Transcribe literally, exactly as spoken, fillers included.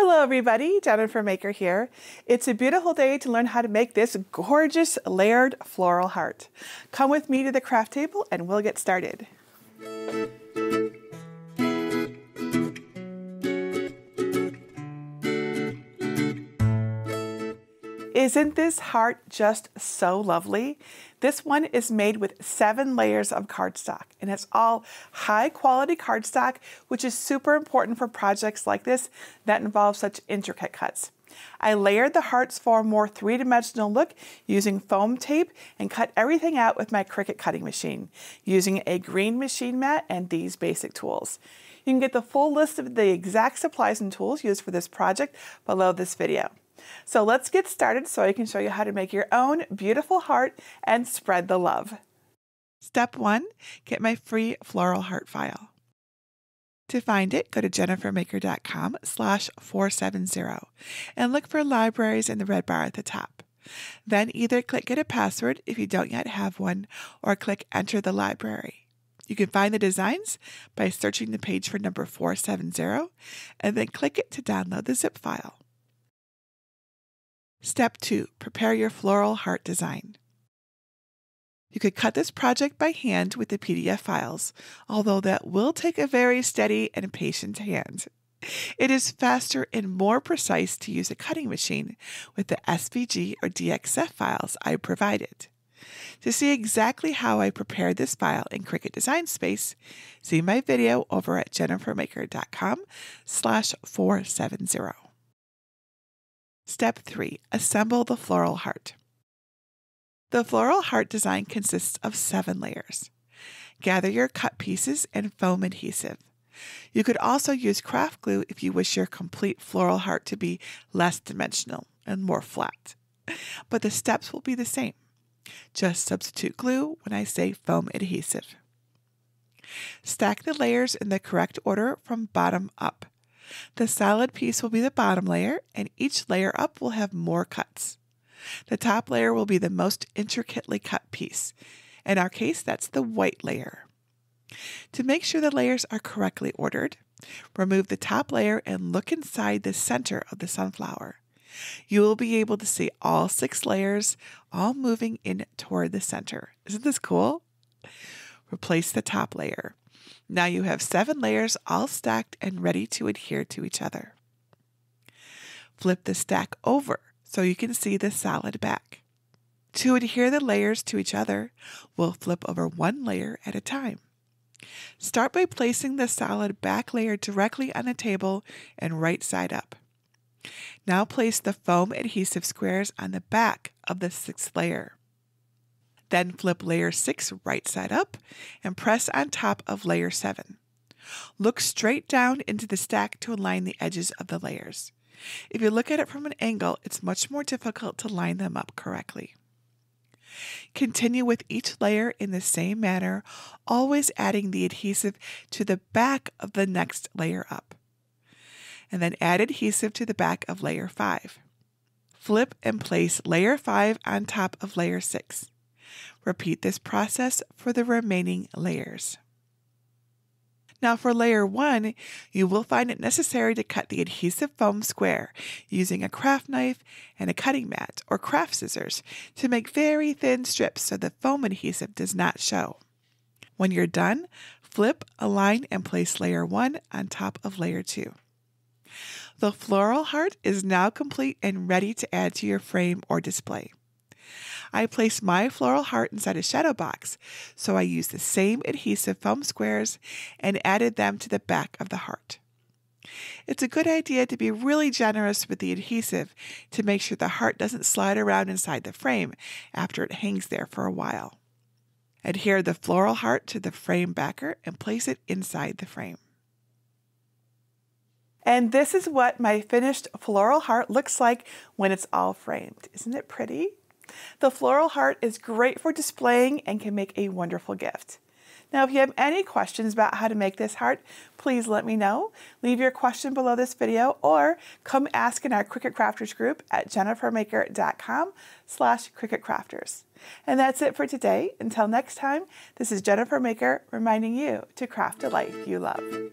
Hello everybody, Jennifer Maker here. It's a beautiful day to learn how to make this gorgeous layered floral heart. Come with me to the craft table and we'll get started. Isn't this heart just so lovely? This one is made with seven layers of cardstock, and it's all high quality cardstock, which is super important for projects like this that involve such intricate cuts. I layered the hearts for a more three-dimensional look using foam tape and cut everything out with my Cricut cutting machine, using a green machine mat and these basic tools. You can get the full list of the exact supplies and tools used for this project below this video. So let's get started so I can show you how to make your own beautiful heart and spread the love. Step one, get my free floral heart file. To find it, go to jennifer maker dot com slash four seven zero and look for libraries in the red bar at the top. Then either click get a password if you don't yet have one, or click enter the library. You can find the designs by searching the page for number four seven zero and then click it to download the zip file. Step two, prepare your floral heart design. You could cut this project by hand with the P D F files, although that will take a very steady and patient hand. It is faster and more precise to use a cutting machine with the S V G or D X F files I provided. To see exactly how I prepared this file in Cricut Design Space, see my video over at jennifer maker dot com slash four seven zero. Step three, assemble the floral heart. The floral heart design consists of seven layers. Gather your cut pieces and foam adhesive. You could also use craft glue if you wish your complete floral heart to be less dimensional and more flat. But the steps will be the same. Just substitute glue when I say foam adhesive. Stack the layers in the correct order from bottom up. The solid piece will be the bottom layer, and each layer up will have more cuts. The top layer will be the most intricately cut piece. In our case, that's the white layer. To make sure the layers are correctly ordered, remove the top layer and look inside the center of the sunflower. You will be able to see all six layers, all moving in toward the center. Isn't this cool? Replace the top layer. Now you have seven layers all stacked and ready to adhere to each other. Flip the stack over so you can see the solid back. To adhere the layers to each other, we'll flip over one layer at a time. Start by placing the solid back layer directly on the table and right side up. Now place the foam adhesive squares on the back of the sixth layer. Then flip layer six right side up and press on top of layer seven. Look straight down into the stack to align the edges of the layers. If you look at it from an angle, it's much more difficult to line them up correctly. Continue with each layer in the same manner, always adding the adhesive to the back of the next layer up. And then add adhesive to the back of layer five. Flip and place layer five on top of layer six. Repeat this process for the remaining layers. Now for layer one, you will find it necessary to cut the adhesive foam square using a craft knife and a cutting mat or craft scissors to make very thin strips so the foam adhesive does not show. When you're done, flip, align, and place layer one on top of layer two. The floral heart is now complete and ready to add to your frame or display. I placed my floral heart inside a shadow box, so I used the same adhesive foam squares and added them to the back of the heart. It's a good idea to be really generous with the adhesive to make sure the heart doesn't slide around inside the frame after it hangs there for a while. Adhere the floral heart to the frame backer and place it inside the frame. And this is what my finished floral heart looks like when it's all framed. Isn't it pretty? The floral heart is great for displaying and can make a wonderful gift. Now, if you have any questions about how to make this heart, please let me know. Leave your question below this video or come ask in our Cricut Crafters group at jennifer maker dot com slash Cricut Crafters. And that's it for today. Until next time, this is Jennifer Maker reminding you to craft a life you love.